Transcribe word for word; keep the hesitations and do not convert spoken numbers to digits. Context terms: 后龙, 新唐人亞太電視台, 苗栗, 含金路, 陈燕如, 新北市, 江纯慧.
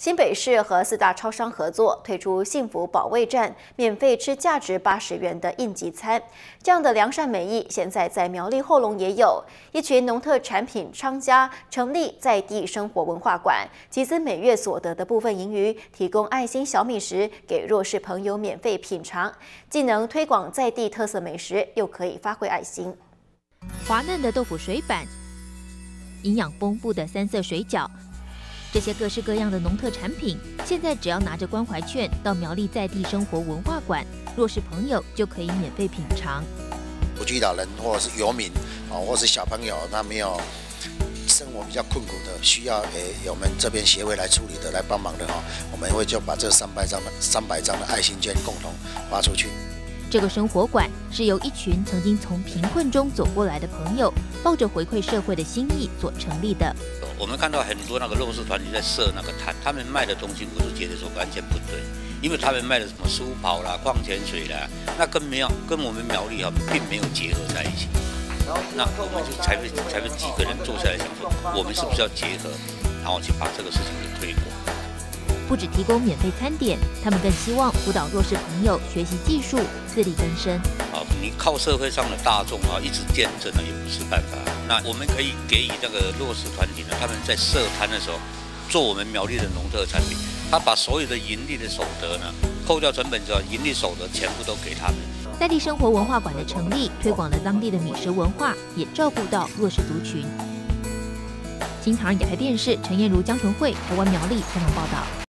新北市和四大超商合作推出幸福保卫战，免费吃价值八十元的应急餐。这样的良善美意，现在在苗栗后龙也有一群农特产品商家成立在地生活文化馆，集资每月所得的部分盈余，提供爱心小米食给弱势朋友免费品尝，既能推广在地特色美食，又可以发挥爱心。滑嫩的豆腐水板，营养丰富的三色水饺。 这些各式各样的农特产品，现在只要拿着关怀券到苗栗在地生活文化馆，弱势朋友就可以免费品尝。独居老人或者是游民啊，或是小朋友，他没有生活比较困苦的，需要诶我们这边协会来处理的、来帮忙的哈，我们会就把这三百张的三百张的爱心券共同发出去。这个生活馆是由一群曾经从贫困中走过来的朋友，抱着回馈社会的心意所成立的。 我们看到很多那个弱势团体在设那个摊，他们卖的东西，我是觉得说完全不对，因为他们卖的什么书跑啦、矿泉水啦，那跟没有跟我们苗栗啊并没有结合在一起。那我们就才会才会几个人坐下来想说，我们是不是要结合，然后去把这个事情给推广。不只提供免费餐点，他们更希望辅导弱势朋友学习技术，自力更生。啊，你靠社会上的大众啊一直见证了也不是办法。 那我们可以给予那个弱势团体呢，他们在设摊的时候，做我们苗栗的农特产品，他把所有的盈利的所得呢，扣掉成本之后，盈利所得全部都给他们。在地生活文化馆的成立，推广了当地的美食文化，也照顾到弱势族群。新唐人亚太电视陈燕如、江纯慧，台湾苗栗采访报道。